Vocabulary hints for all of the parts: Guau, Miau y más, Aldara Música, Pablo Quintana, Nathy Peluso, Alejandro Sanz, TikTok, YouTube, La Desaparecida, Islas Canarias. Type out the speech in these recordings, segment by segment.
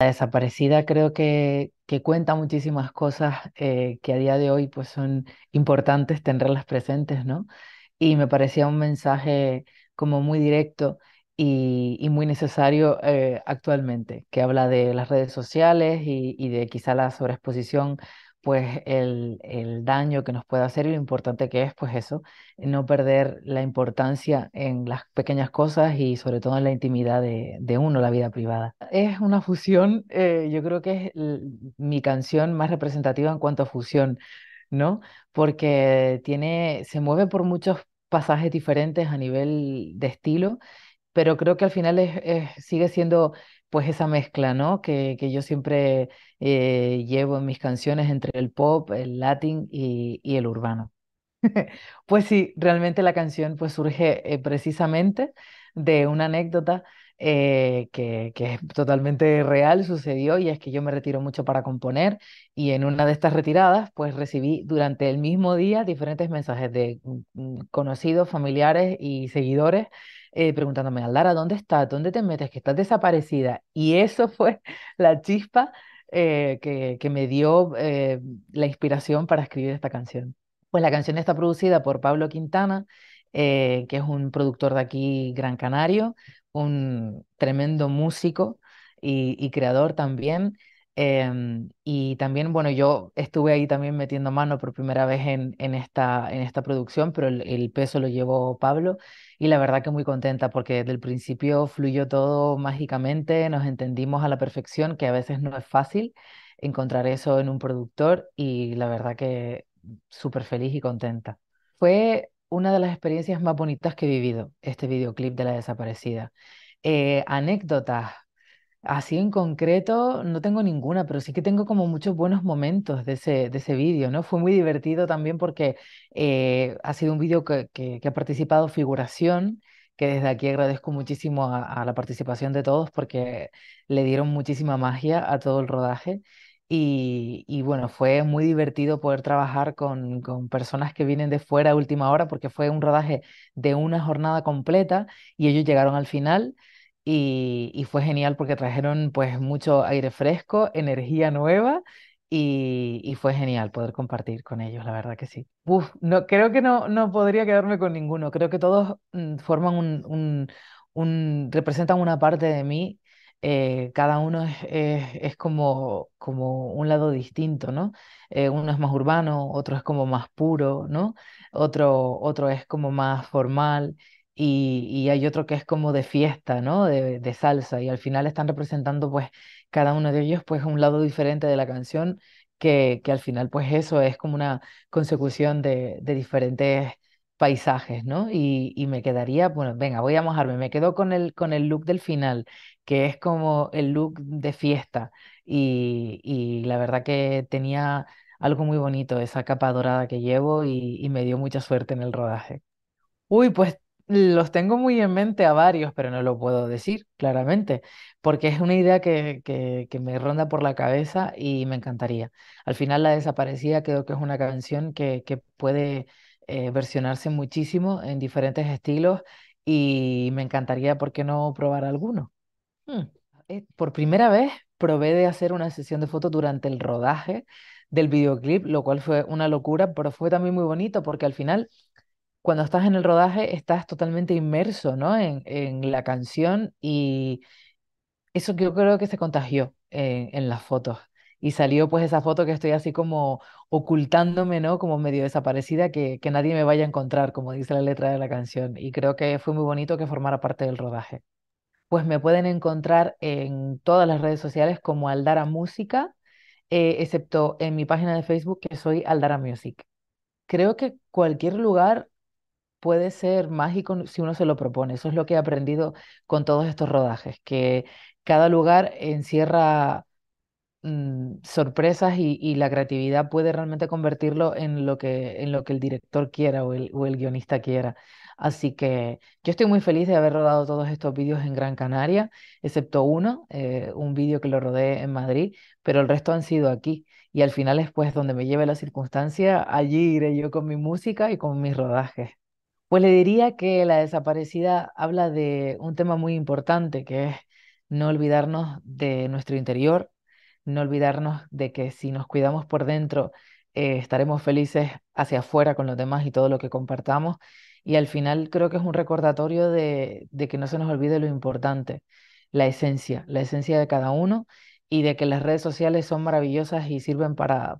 La Desaparecida creo que cuenta muchísimas cosas que a día de hoy pues son importantes tenerlas presentes, ¿no? Y me parecía un mensaje como muy directo y muy necesario actualmente, que habla de las redes sociales y de quizá la sobreexposición, pues el daño que nos puede hacer y lo importante que es pues eso, no perder la importancia en las pequeñas cosas y sobre todo en la intimidad de uno, la vida privada. Es una fusión, yo creo que es mi canción más representativa en cuanto a fusión, ¿no? Porque se mueve por muchos pasajes diferentes a nivel de estilo, pero creo que al final sigue siendo pues esa mezcla, ¿no? Que yo siempre llevo en mis canciones entre el pop, el latín y el urbano. Pues sí, realmente la canción pues surge precisamente de una anécdota que es totalmente real, sucedió, y es que yo me retiro mucho para componer y en una de estas retiradas pues recibí durante el mismo día diferentes mensajes de conocidos, familiares y seguidores preguntándome, Aldara, ¿dónde estás? ¿Dónde te metes? Que estás desaparecida. Y eso fue la chispa que me dio la inspiración para escribir esta canción. Pues la canción está producida por Pablo Quintana, que es un productor de aquí, Gran Canario, un tremendo músico y creador también. Y también, bueno, yo estuve ahí también metiendo mano por primera vez en esta producción, pero el peso lo llevó Pablo y la verdad que muy contenta porque desde el principio fluyó todo mágicamente, nos entendimos a la perfección, que a veces no es fácil encontrar eso en un productor y la verdad que súper feliz y contenta. Fue una de las experiencias más bonitas que he vivido, este videoclip de La Desaparecida. Anécdotas, así en concreto, no tengo ninguna, pero sí que tengo como muchos buenos momentos de ese vídeo, ¿no? Fue muy divertido también porque ha sido un vídeo que ha participado Figuración, que desde aquí agradezco muchísimo a la participación de todos porque le dieron muchísima magia a todo el rodaje. Y bueno, fue muy divertido poder trabajar con personas que vienen de fuera a última hora porque fue un rodaje de una jornada completa y ellos llegaron al final y fue genial porque trajeron pues mucho aire fresco, energía nueva y fue genial poder compartir con ellos, la verdad que sí. Uf, no, creo que no podría quedarme con ninguno, creo que todos forman representan una parte de mí. Cada uno es como un lado distinto, ¿no? Uno es más urbano, otro es como más puro, ¿no? Otro es como más formal y hay otro que es como de fiesta, ¿no? De salsa y al final están representando pues cada uno de ellos pues un lado diferente de la canción que al final pues eso es como una consecución de diferentes paisajes, ¿no? Y me quedaría, bueno, venga, voy a mojarme, me quedo con el look del final, que es como el look de fiesta, y la verdad que tenía algo muy bonito, esa capa dorada que llevo, y me dio mucha suerte en el rodaje. Uy, pues los tengo muy en mente a varios, pero no lo puedo decir claramente, porque es una idea que me ronda por la cabeza y me encantaría. Al final, La Desaparecida creo que es una canción que puede versionarse muchísimo en diferentes estilos y me encantaría, ¿por qué no probar alguno? Hmm. Por primera vez probé de hacer una sesión de fotos durante el rodaje del videoclip, lo cual fue una locura, pero fue también muy bonito porque al final, cuando estás en el rodaje, estás totalmente inmerso, ¿no? en la canción y eso yo creo que se contagió en las fotos. Y salió pues esa foto que estoy así como ocultándome, ¿no? Como medio desaparecida, que nadie me vaya a encontrar, como dice la letra de la canción. Y creo que fue muy bonito que formara parte del rodaje. Pues me pueden encontrar en todas las redes sociales como Aldara Música, excepto en mi página de Facebook que soy Aldara Music. Creo que cualquier lugar puede ser mágico si uno se lo propone. Eso es lo que he aprendido con todos estos rodajes, que cada lugar encierra sorpresas y la creatividad puede realmente convertirlo en lo que el director quiera o el guionista quiera. Así que yo estoy muy feliz de haber rodado todos estos vídeos en Gran Canaria, excepto uno, un vídeo que lo rodé en Madrid, pero el resto han sido aquí. Y al final es pues donde me lleve la circunstancia, allí iré yo con mi música y con mis rodajes. Pues le diría que La Desaparecida habla de un tema muy importante que es no olvidarnos de nuestro interior, no olvidarnos de que si nos cuidamos por dentro, estaremos felices hacia afuera con los demás y todo lo que compartamos. Y al final creo que es un recordatorio de que no se nos olvide lo importante, la esencia de cada uno, y de que las redes sociales son maravillosas y sirven para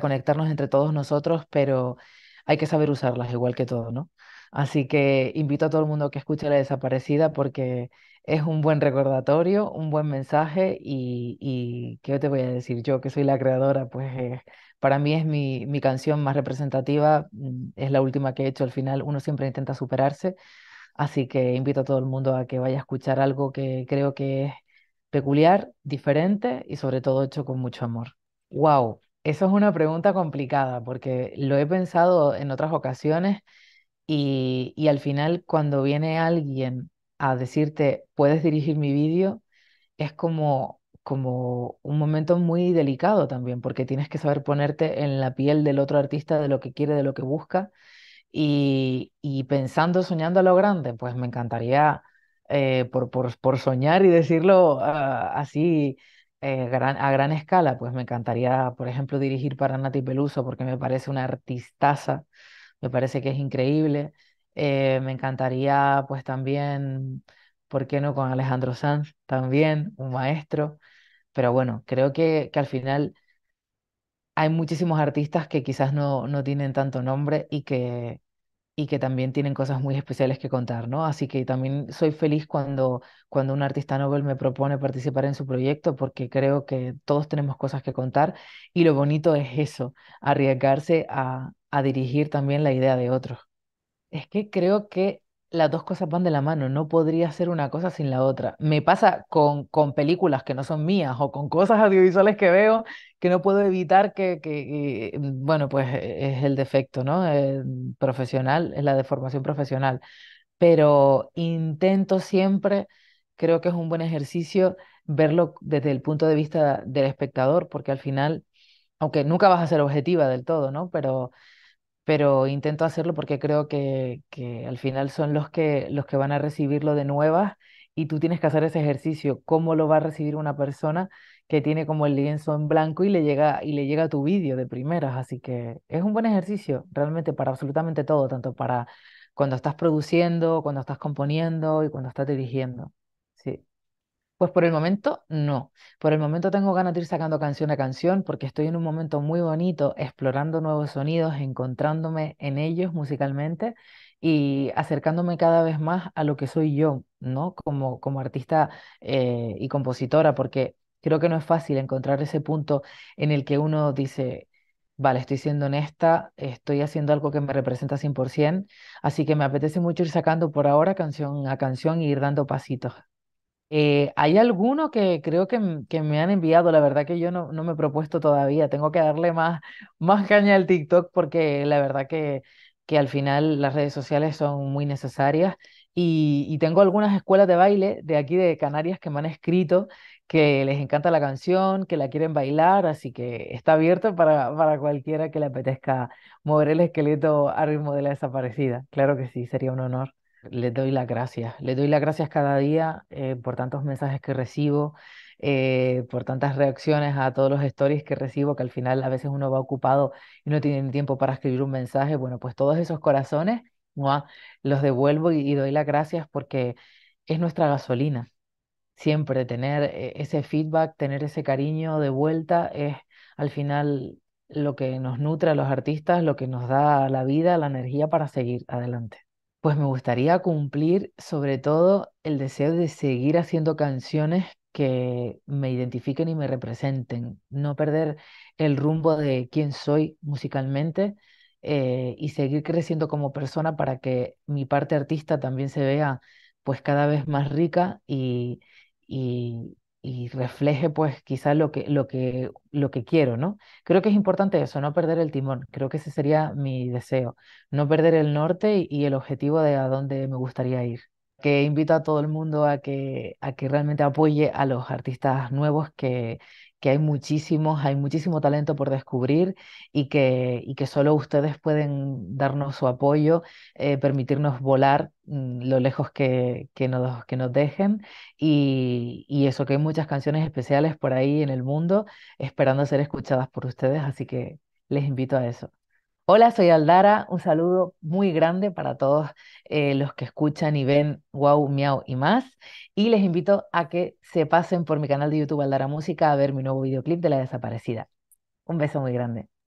conectarnos entre todos nosotros, pero hay que saber usarlas igual que todo, ¿no? Así que invito a todo el mundo que escuche La Desaparecida, porque es un buen recordatorio, un buen mensaje, y ¿qué te voy a decir? Yo, que soy la creadora, pues para mí es mi canción más representativa, es la última que he hecho. Al final uno siempre intenta superarse, así que invito a todo el mundo a que vaya a escuchar algo que creo que es peculiar, diferente y sobre todo hecho con mucho amor. ¡Wow! Eso es una pregunta complicada, porque lo he pensado en otras ocasiones, y al final cuando viene alguien a decirte puedes dirigir mi vídeo, es como un momento muy delicado también, porque tienes que saber ponerte en la piel del otro artista, de lo que quiere, de lo que busca, y pensando, soñando a lo grande, pues me encantaría por soñar y decirlo así, a gran escala, pues me encantaría, por ejemplo, dirigir para Nathy Peluso, porque me parece una artistaza, me parece que es increíble. Me encantaría, pues también, ¿por qué no?, con Alejandro Sanz, también un maestro. Pero bueno, creo que al final hay muchísimos artistas que quizás no tienen tanto nombre y que también tienen cosas muy especiales que contar, ¿no? Así que también soy feliz cuando un artista novel me propone participar en su proyecto, porque creo que todos tenemos cosas que contar, y lo bonito es eso, arriesgarse a dirigir también la idea de otros. Es que creo que las dos cosas van de la mano, no podría ser una cosa sin la otra. Me pasa con películas que no son mías, o con cosas audiovisuales que veo, que no puedo evitar bueno, pues es el defecto, ¿no? Profesional, es la deformación profesional. Pero intento siempre, creo que es un buen ejercicio verlo desde el punto de vista del espectador, porque al final, aunque nunca vas a ser objetiva del todo, ¿no? Pero intento hacerlo, porque creo que al final son los que van a recibirlo de nuevas, y tú tienes que hacer ese ejercicio, cómo lo va a recibir una persona que tiene como el lienzo en blanco y le llega tu vídeo de primeras. Así que es un buen ejercicio realmente para absolutamente todo, tanto para cuando estás produciendo, cuando estás componiendo y cuando estás dirigiendo. Sí. Pues por el momento no. Por el momento tengo ganas de ir sacando canción a canción, porque estoy en un momento muy bonito, explorando nuevos sonidos, encontrándome en ellos musicalmente y acercándome cada vez más a lo que soy yo, ¿no? Como artista y compositora, porque creo que no es fácil encontrar ese punto en el que uno dice, vale, estoy siendo honesta, estoy haciendo algo que me representa 100%, así que me apetece mucho ir sacando por ahora canción a canción e ir dando pasitos. Hay algunos que creo que me han enviado, la verdad que yo no me he propuesto todavía, tengo que darle más caña al TikTok, porque la verdad que al final las redes sociales son muy necesarias, y tengo algunas escuelas de baile de aquí de Canarias que me han escrito que les encanta la canción, que la quieren bailar, así que está abierto para cualquiera que le apetezca mover el esqueleto al ritmo de La Desaparecida, claro que sí, sería un honor. Les doy las gracias cada día por tantos mensajes que recibo, por tantas reacciones a todos los stories que recibo, que al final a veces uno va ocupado y no tiene tiempo para escribir un mensaje. Bueno, pues todos esos corazones los devuelvo y doy las gracias, porque es nuestra gasolina. Siempre tener ese feedback, tener ese cariño de vuelta es al final lo que nos nutre a los artistas, lo que nos da la vida, la energía para seguir adelante. Pues me gustaría cumplir sobre todo el deseo de seguir haciendo canciones que me identifiquen y me representen, no perder el rumbo de quién soy musicalmente, y seguir creciendo como persona para que mi parte artista también se vea pues cada vez más rica y refleje pues quizás lo que quiero, ¿no? Creo que es importante eso, no perder el timón. Creo que ese sería mi deseo, no perder el norte y el objetivo de a dónde me gustaría ir. Que invito a todo el mundo a que realmente apoye a los artistas nuevos que que hay muchísimo talento por descubrir y que solo ustedes pueden darnos su apoyo, permitirnos volar lo lejos que nos dejen y eso, que hay muchas canciones especiales por ahí en el mundo esperando ser escuchadas por ustedes, así que les invito a eso. Hola, soy Aldara, un saludo muy grande para todos los que escuchan y ven Guau, Miau y más, y les invito a que se pasen por mi canal de YouTube Aldara Música a ver mi nuevo videoclip de La Desaparecida. Un beso muy grande.